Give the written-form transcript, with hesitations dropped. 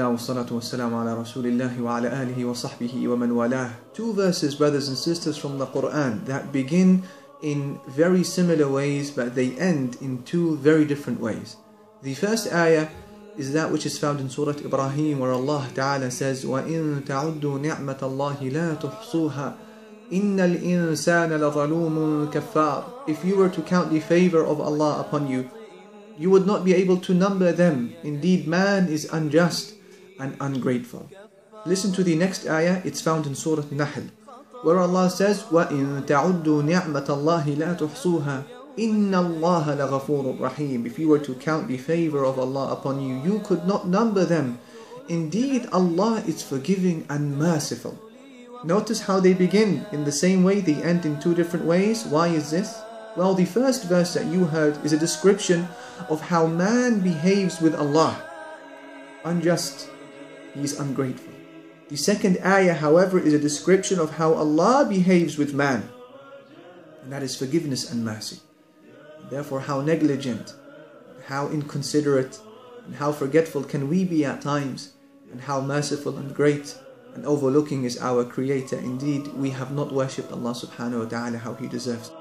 Alhamdulillah, wa salatu wa salamu ala rasulillahi wa ala alihi wa sahbihi wa man walah. Two verses, brothers and sisters, from the Quran that begin in very similar ways, but they end in two very different ways. The first ayah is that which is found in Surah Ibrahim, where Allah Ta'ala says, وَإِن تَعُدُّوا نِعْمَةَ اللَّهِ لَا تُحْصُوهَا إِنَّ الْإِنسَانَ لَظَلُومٌ كَفَّارٌ. If you were to count the favor of Allah upon you, you would not be able to number them. Indeed, man is unjust and ungrateful. Listen to the next ayah. It's found in Surah Nahl, where Allah says, وَإِن تَعُدُّوا نِعْمَةَ اللَّهِ لَا تُحْصُوهَا إِنَّ اللَّهَ لَغَفُورٌ رَحِيمٌ. If you were to count the favor of Allah upon you, you could not number them. Indeed, Allah is forgiving and merciful. Notice how they begin in the same way, they end in two different ways. Why is this? Well, the first verse that you heard is a description of how man behaves with Allah. Unjust, he is ungrateful. The second ayah, however, is a description of how Allah behaves with man, and that is forgiveness and mercy. Therefore, how negligent, how inconsiderate, and how forgetful can we be at times, and how merciful and great and overlooking is our Creator. Indeed, we have not worshipped Allah subhanahu wa ta'ala how He deserves.